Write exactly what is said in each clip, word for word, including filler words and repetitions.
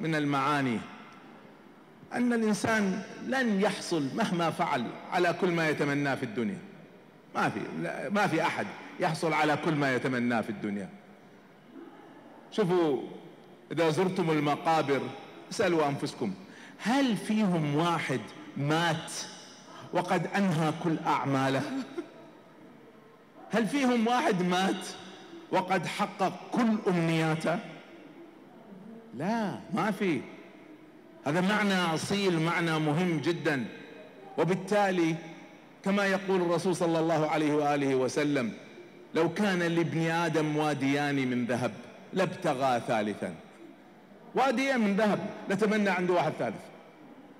من المعاني أن الإنسان لن يحصل مهما فعل على كل ما يتمناه في الدنيا. ما في ما في أحد يحصل على كل ما يتمناه في الدنيا. شوفوا إذا زرتم المقابر اسألوا أنفسكم، هل فيهم واحد مات وقد أنهى كل أعماله؟ هل فيهم واحد مات وقد حقق كل أمنياته؟ لا، ما في. هذا معنى أصيل، معنى مهم جدا. وبالتالي كما يقول الرسول صلى الله عليه وآله وسلم، لو كان لابن آدم واديان من ذهب لابتغى ثالثا. واديان من ذهب، نتمنى عنده واحد ثالث.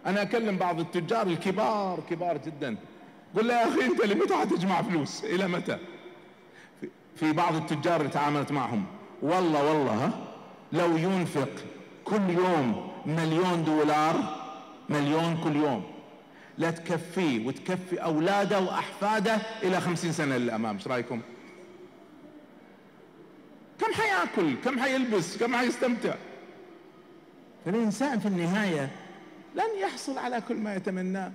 أنا أكلم بعض التجار الكبار كبار جدا، قل له يا أخي أنت لمتى حتجمع فلوس؟ إلى متى؟ في بعض التجار اللي تعاملت معهم، والله والله لو ينفق كل يوم مليون دولار، مليون كل يوم، لا تكفيه وتكفي أولاده وأحفاده إلى خمسين سنة للأمام. إيش رأيكم؟ كم حياكل؟ كم حيلبس؟ كم حيستمتع؟ فالإنسان في النهاية لن يحصل على كل ما يتمناه.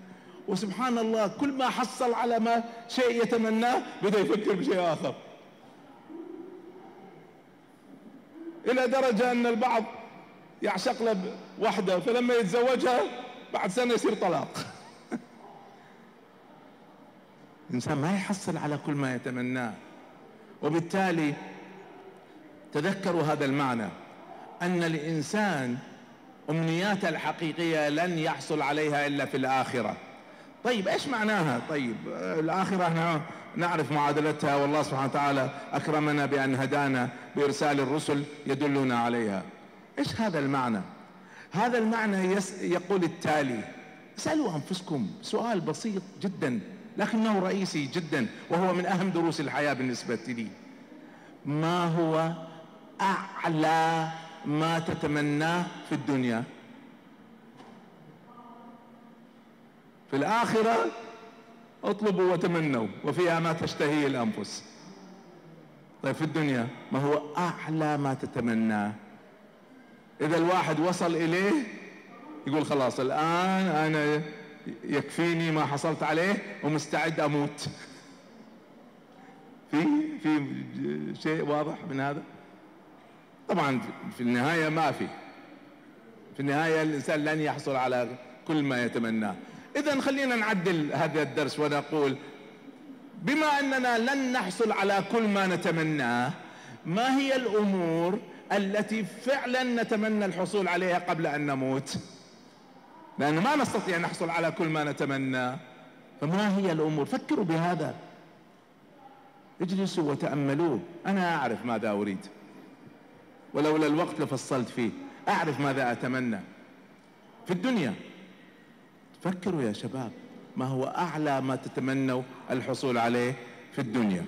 وسبحان الله، كل ما حصل على ما شيء يتمناه بدأ يفكر بشيء آخر، إلى درجة أن البعض يعشق له وحدة، فلما يتزوجها بعد سنة يصير طلاق. الإنسان ما يحصل على كل ما يتمناه. وبالتالي تذكروا هذا المعنى، أن الإنسان أمنياته الحقيقية لن يحصل عليها إلا في الآخرة. طيب إيش معناها؟ طيب الآخرة احنا نعرف معادلتها، والله سبحانه وتعالى أكرمنا بأن هدانا بإرسال الرسل يدلنا عليها. إيش هذا المعنى؟ هذا المعنى يقول التالي، اسألوا أنفسكم سؤال بسيط جدا لكنه رئيسي جدا، وهو من أهم دروس الحياة بالنسبة لي. ما هو أعلى ما تتمناه في الدنيا؟ في الآخرة اطلبوا وتمنوا وفيها ما تشتهي الأنفس. طيب في الدنيا ما هو أعلى ما تتمناه؟ إذا الواحد وصل إليه يقول خلاص الآن أنا يكفيني ما حصلت عليه ومستعد أموت. في في شيء واضح من هذا؟ طبعا في النهاية ما في. في النهاية الإنسان لن يحصل على كل ما يتمناه. إذن خلينا نعدل هذا الدرس ونقول، بما أننا لن نحصل على كل ما نتمناه، ما هي الأمور التي فعلا نتمنى الحصول عليها قبل أن نموت؟ لأنه ما نستطيع أن نحصل على كل ما نتمناه، فما هي الأمور؟ فكروا بهذا، اجلسوا وتأملوه. أنا أعرف ماذا أريد، ولولا الوقت لفصلت فيه. أعرف ماذا أتمنى في الدنيا. فكروا يا شباب، ما هو أعلى ما تتمنوا الحصول عليه في الدنيا؟